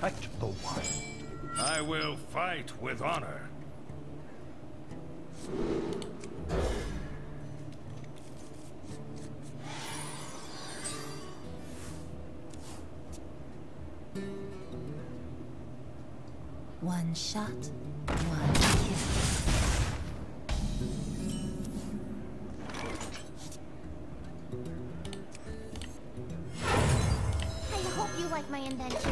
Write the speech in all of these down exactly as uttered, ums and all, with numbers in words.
protect the wild. I will fight with honor. One shot, one kill. I hope you like my invention.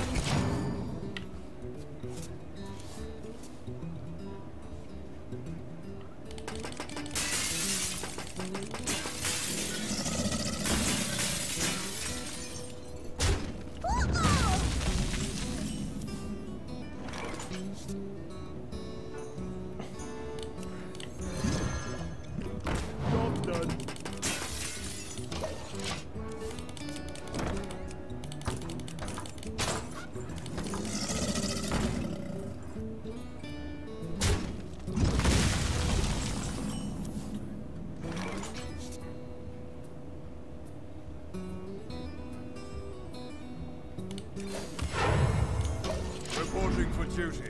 Reporting for duty.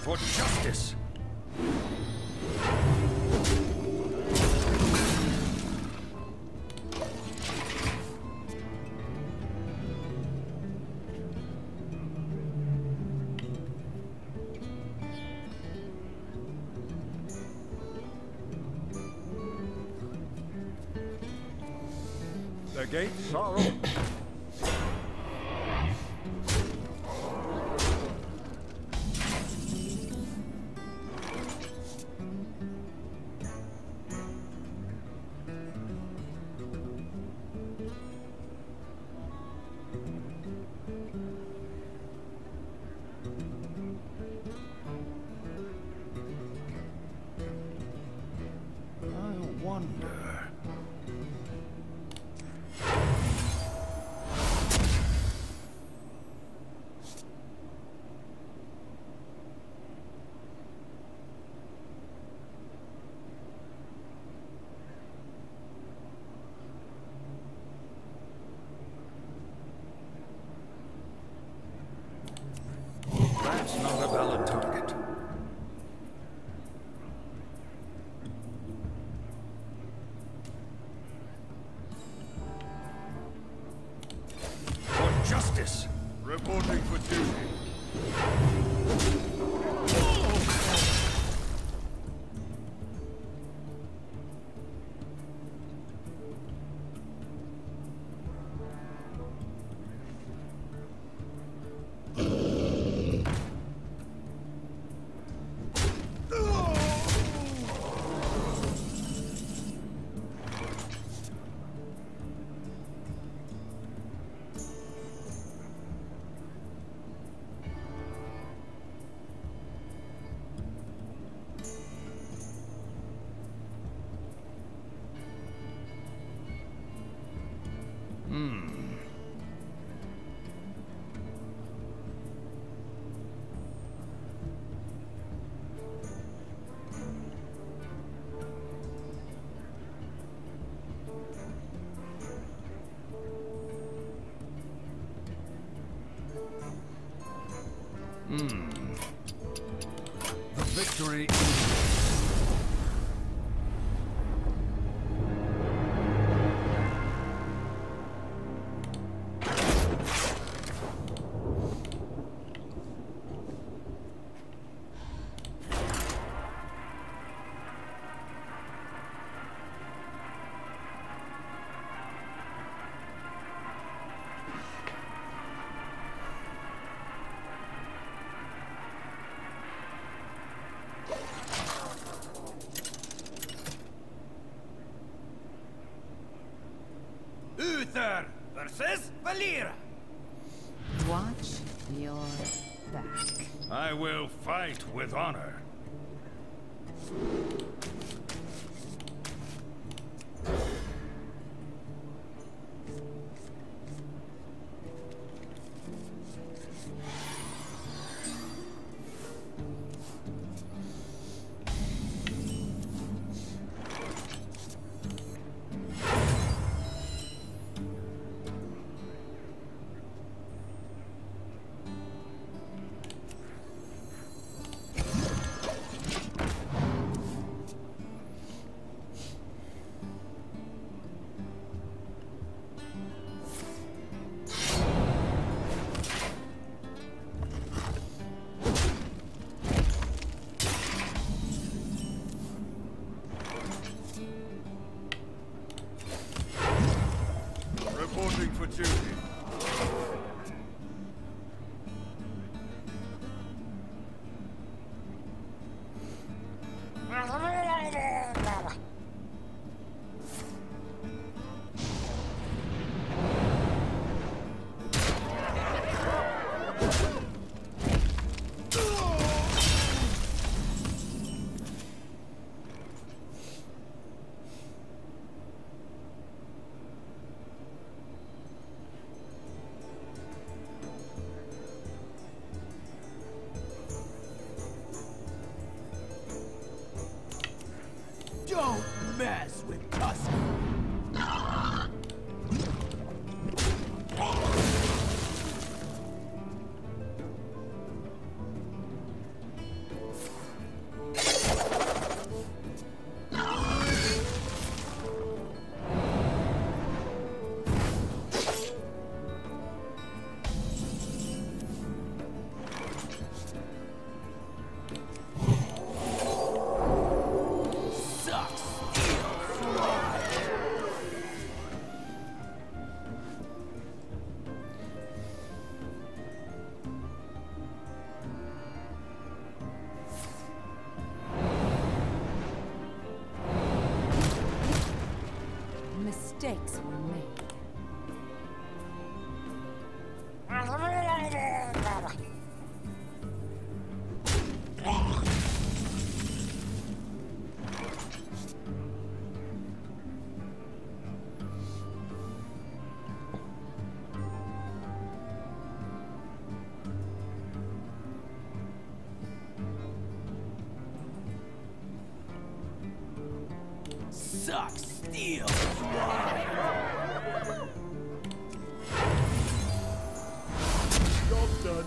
For justice! The gates are open. Hmm. The victory is... Princess Valera. Watch your back. I will fight with honor. Don't mess with us. Mistakes were made. Suck, steal, fly. Job done.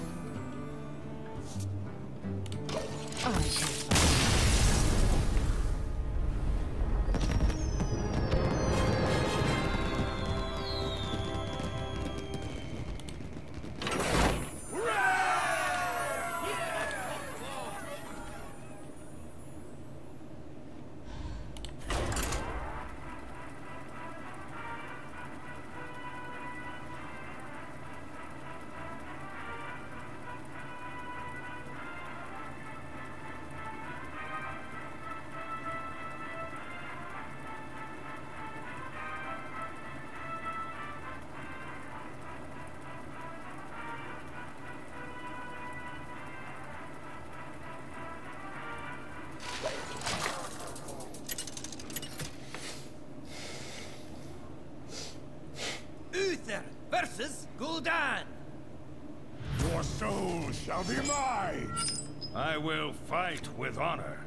Oh. Versus Gul'dan. Your soul shall be mine. I will fight with honor.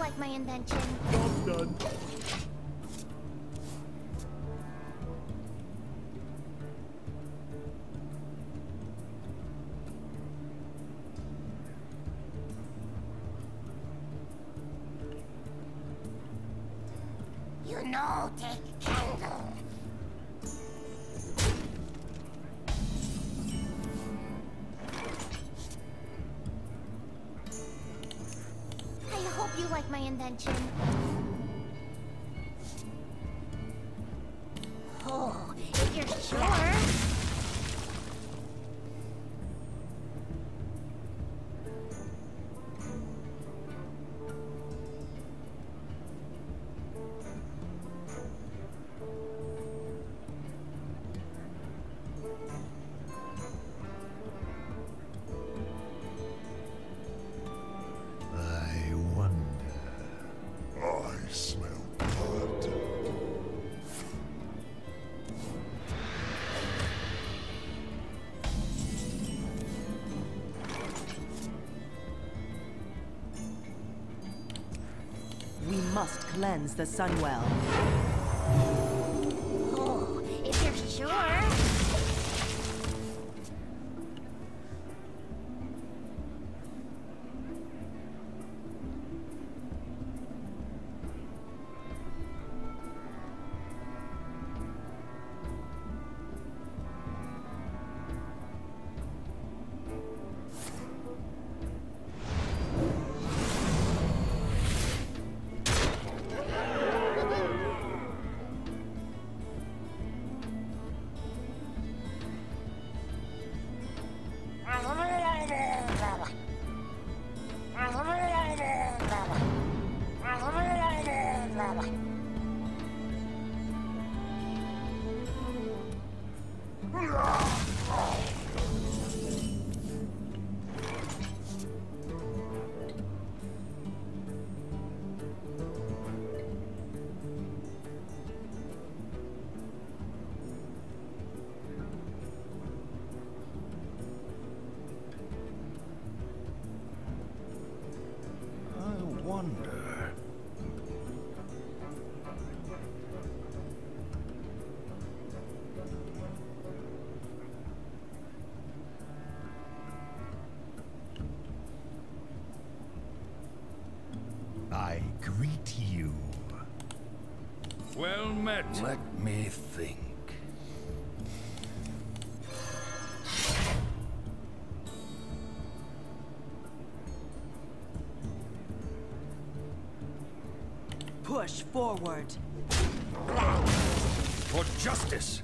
Like my invention. Job done. You Must cleanse the Sunwell. Oh, if you're sure. I greet you. Well met. Let me think. Push forward. For justice.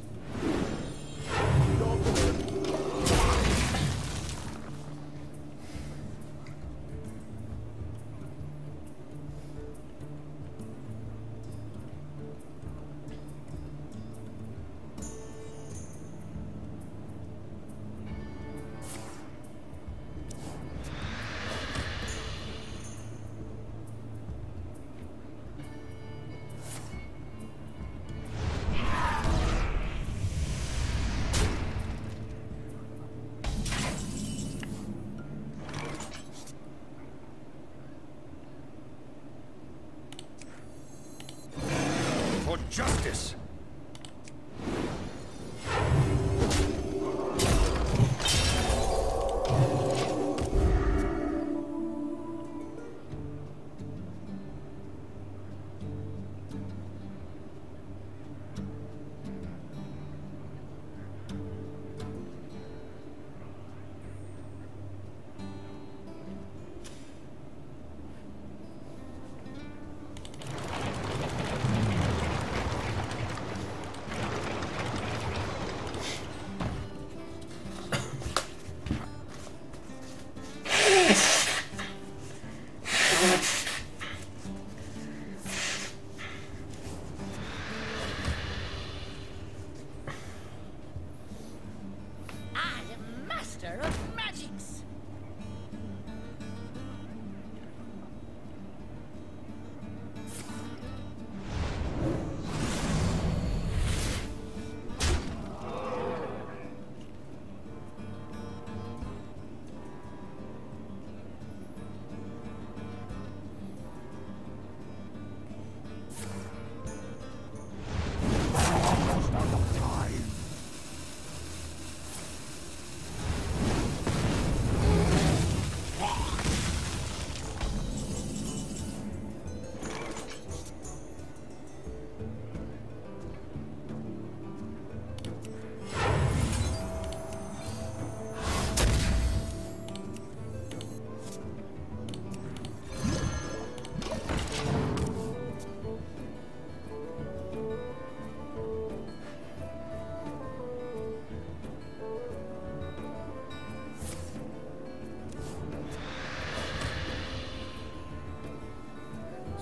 Justice!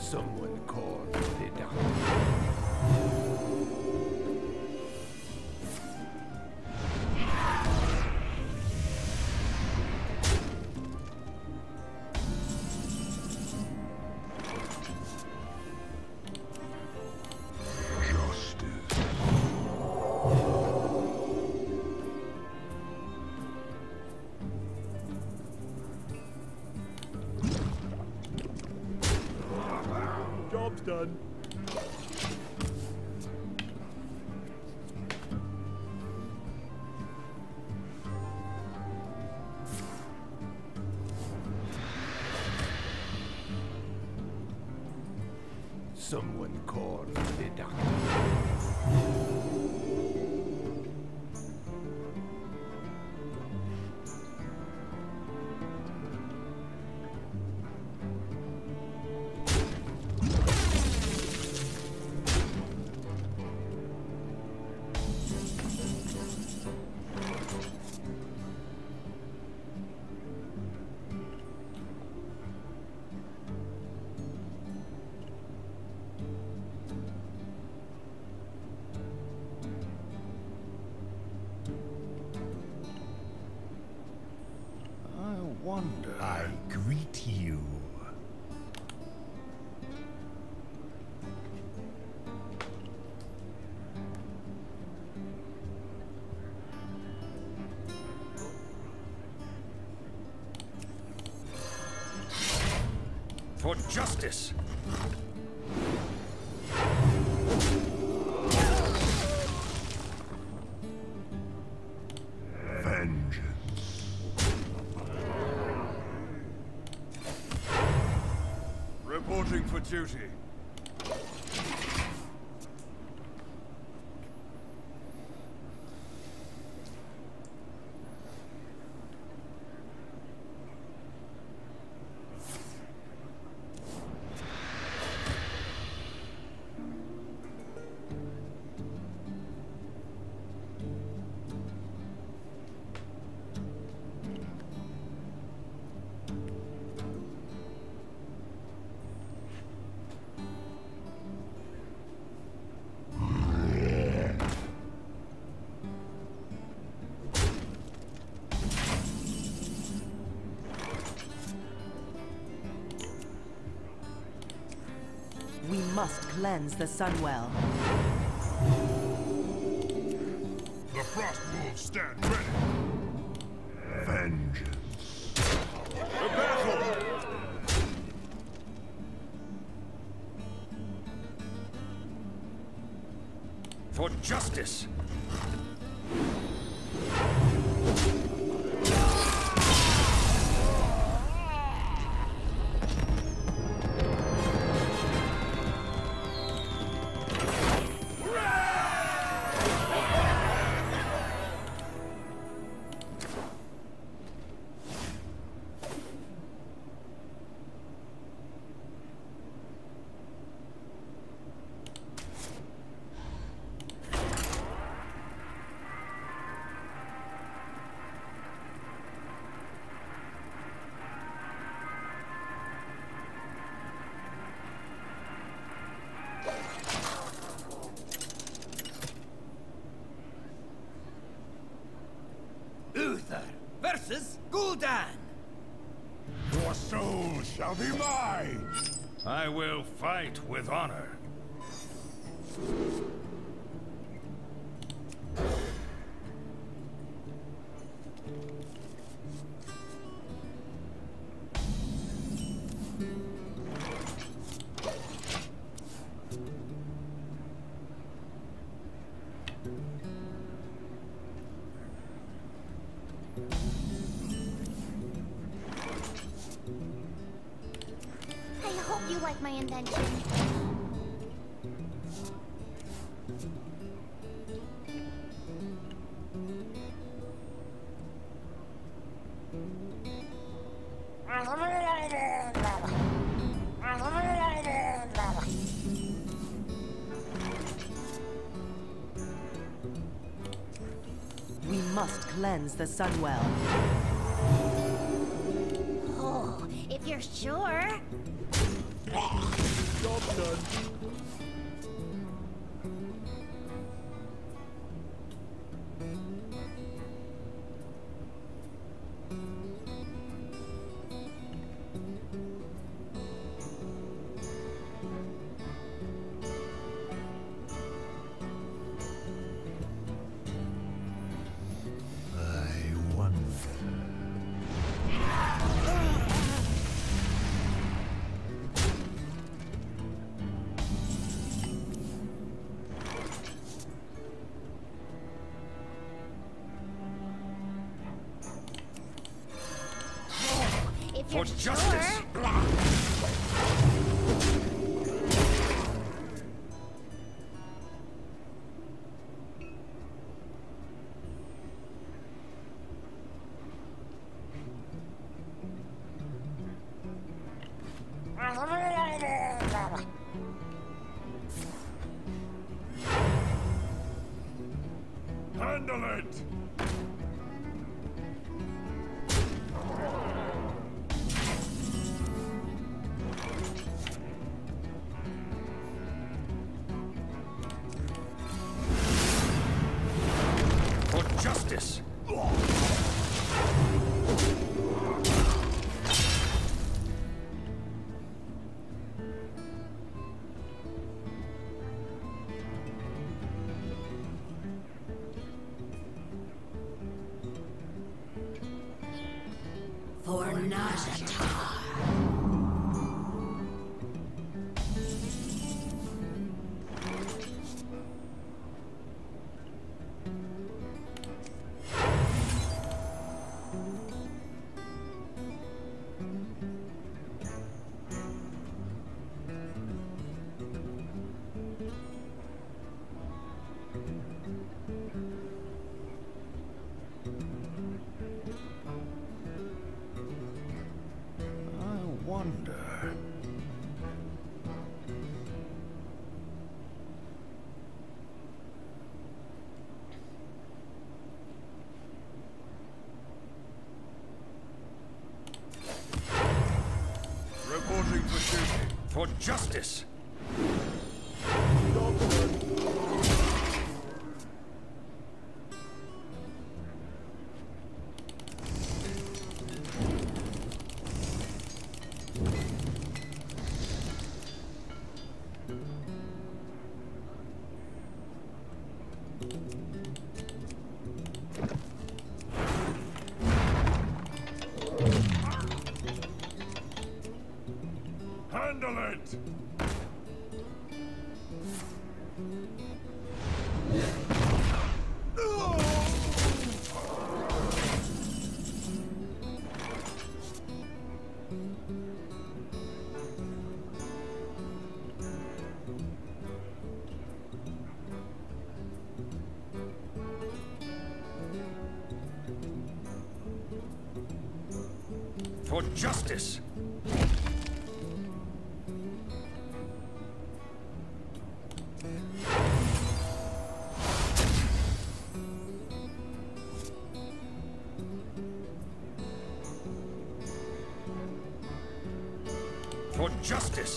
Someone called the doctor. Justice. Job's done. Someone called the doctor. Wonder. I greet you. For justice! Reporting for duty. We must cleanse the Sunwell. The Frost Wolves stand ready. Vengeance. The battle! For justice! Versus Gul'dan. Your soul shall be mine. I will fight with honor. You like my invention. We must cleanse the Sunwell. Oh, if you're sure. Yeah. Job done. I wonder. For justice! Handle it! Justice! For Najatar. Wonder. Reporting for shooting. For justice. Handle it! For justice! For justice!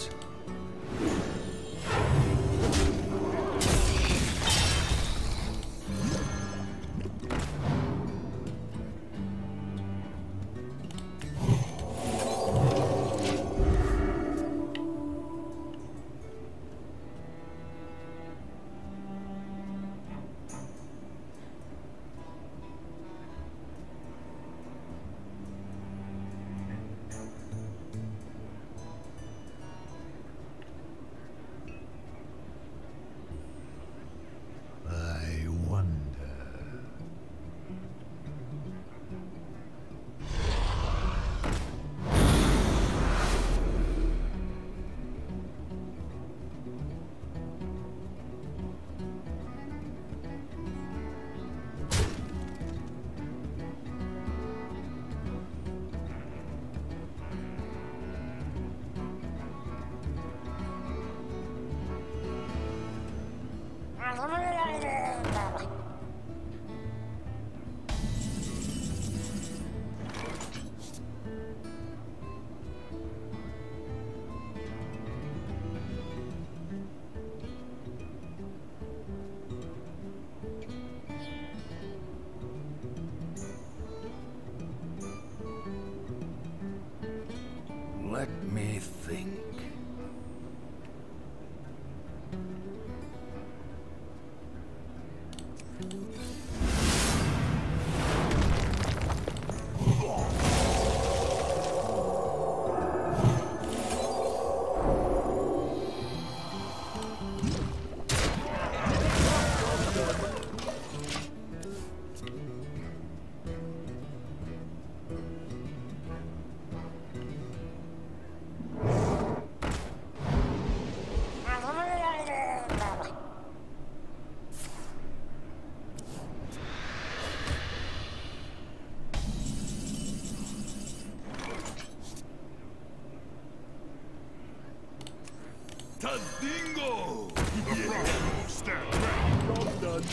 Dingo! The problem will stand back. Not done.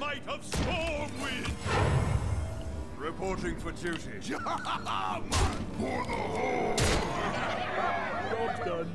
Might of Stormwind! Reporting for duty. For the horde! Job done.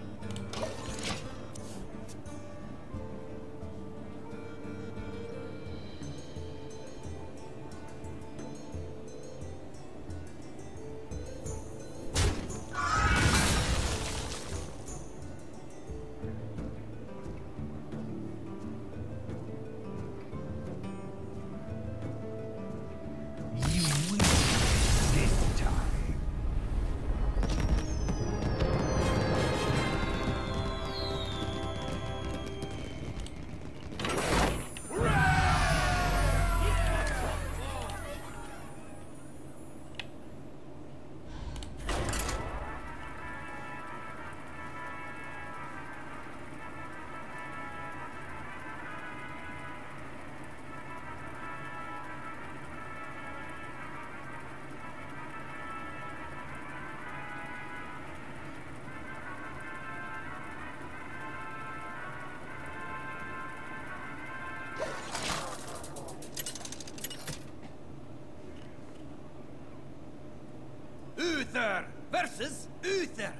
Uther versus Uther.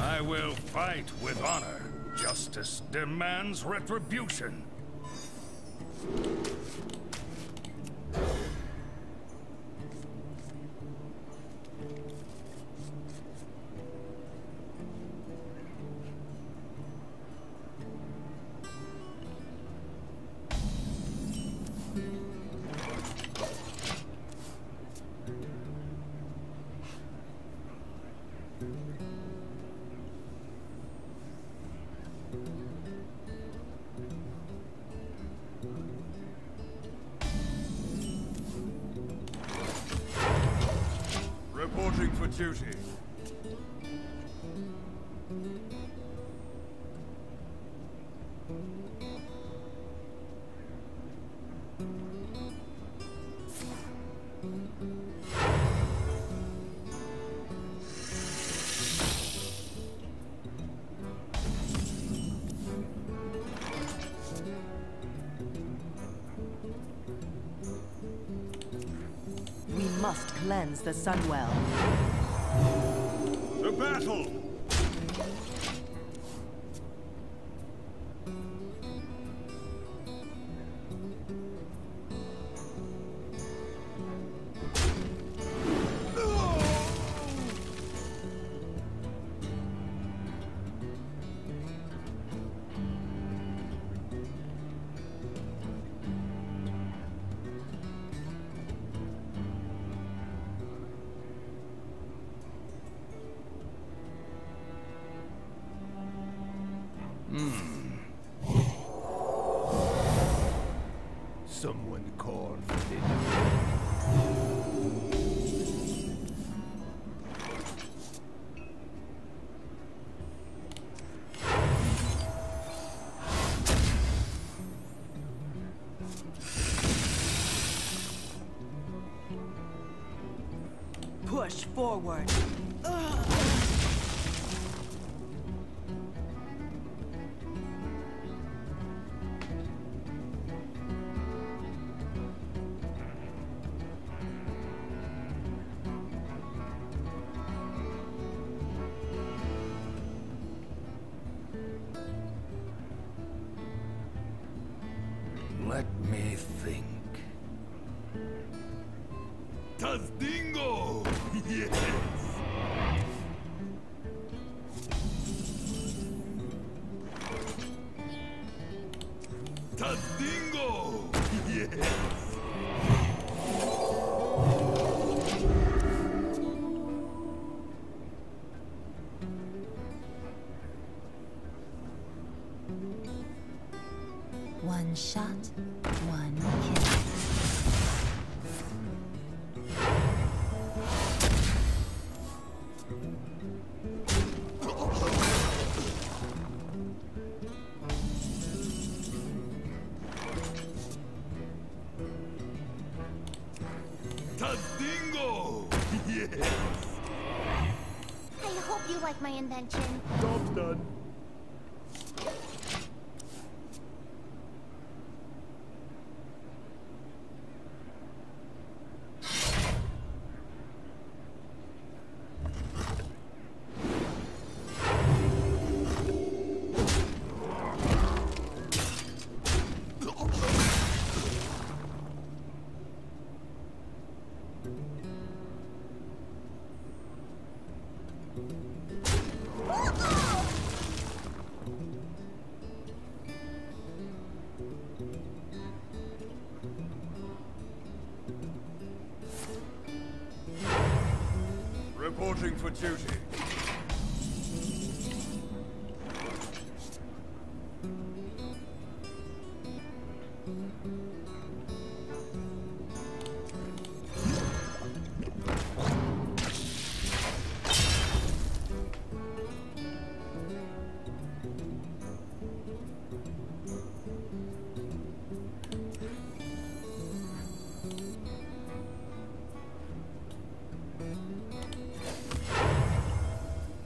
I will fight with honor. Justice demands retribution. Reporting for duty. Must cleanse the Sunwell. The battle! Someone called for dinner. Push forward. Let me think. That's Dingo! Yes! One shot, one kill. Tastingo! Yes! I hope you like my invention. Job's done. Reporting for duty.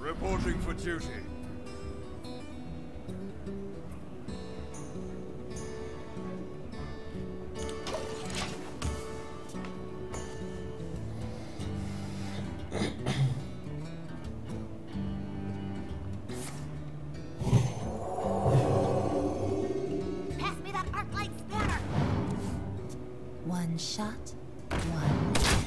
Reporting for duty. Pass me that arc light spanner. One shot, one kill.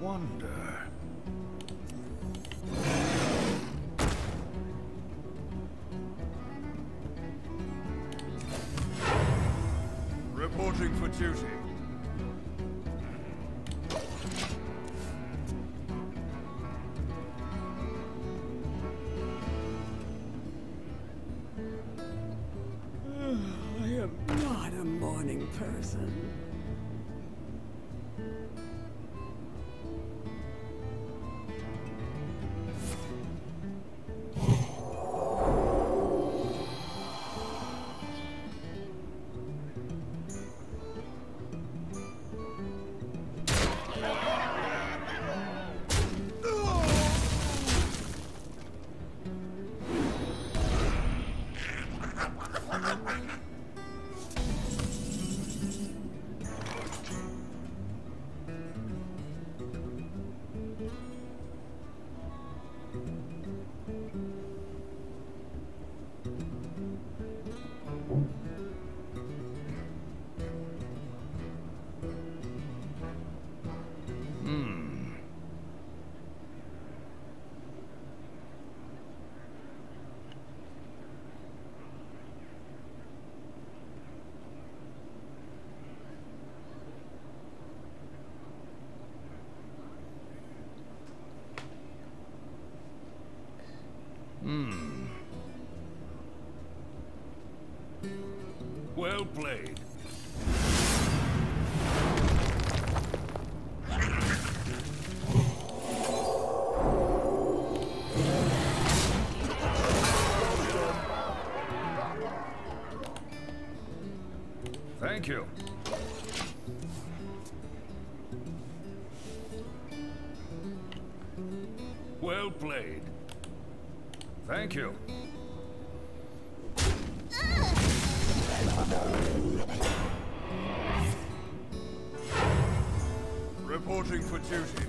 Wonder. Reporting for duty. I am not a morning person. Hmm. Well played. Thank you. Well played. Thank you. Report. Reporting for duty.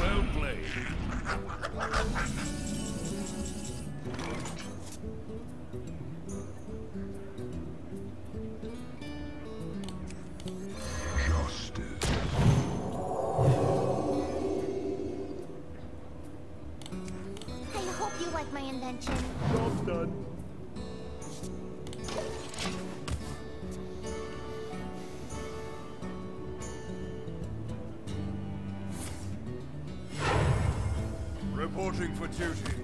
Well played. Justice. I hope you like my invention. Job done. Reporting for duty.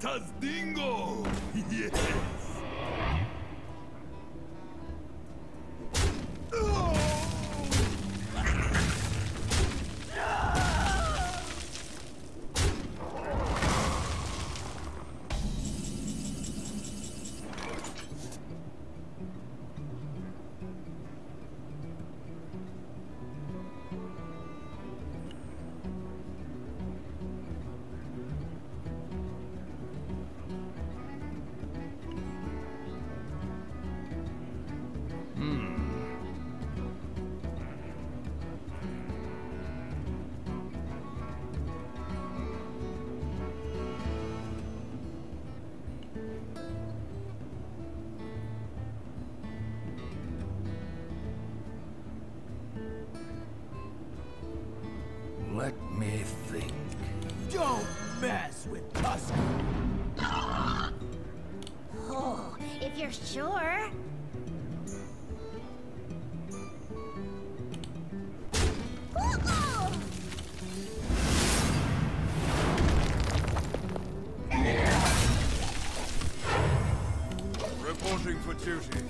Tazdingo! Yes! Let me think. Don't mess with Tusk. Oh, if you're sure. Reporting for duty.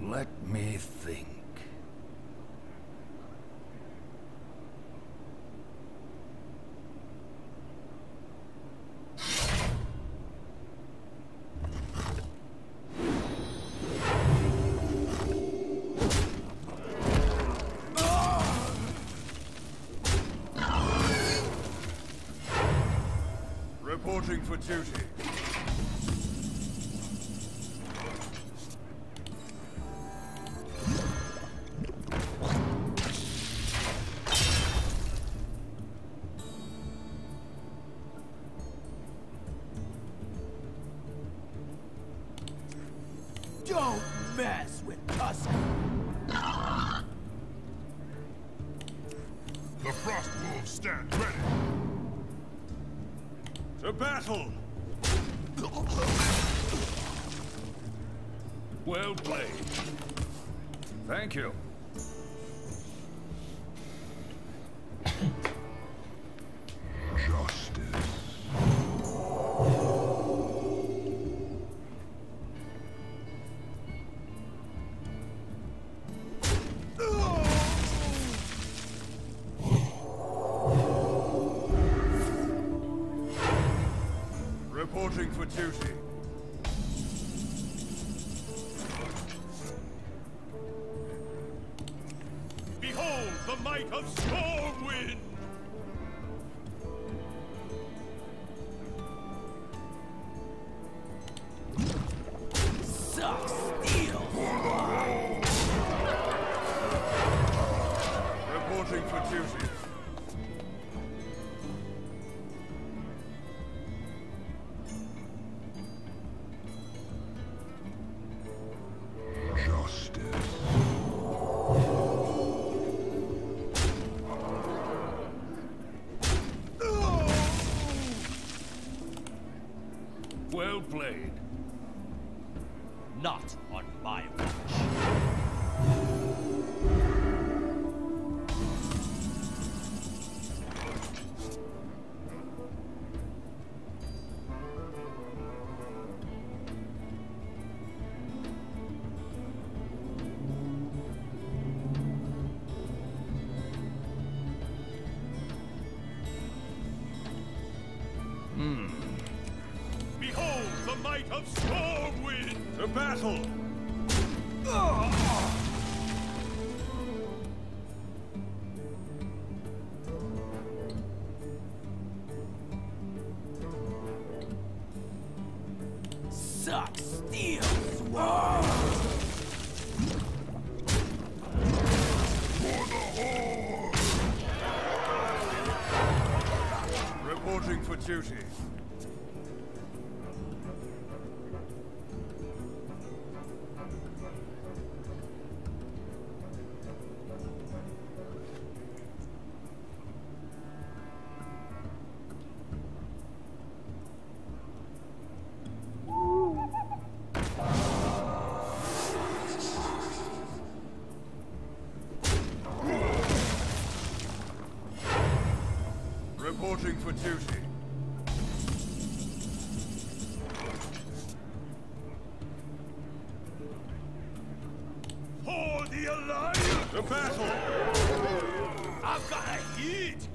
Let me think. Reporting for duty. Don't mess with Tusk. The Frost Wolves stand ready. To battle! Well played. Thank you. Reporting for duty. Behold the might of Stormwind! Suck steel! Reporting for duty. Well played. Not on my watch. might of Stormwind! To battle! Ugh. Suck steel! Whoa! Reporting for duty. Reporting for duty. For the Alliance! The battle! I've got a heat!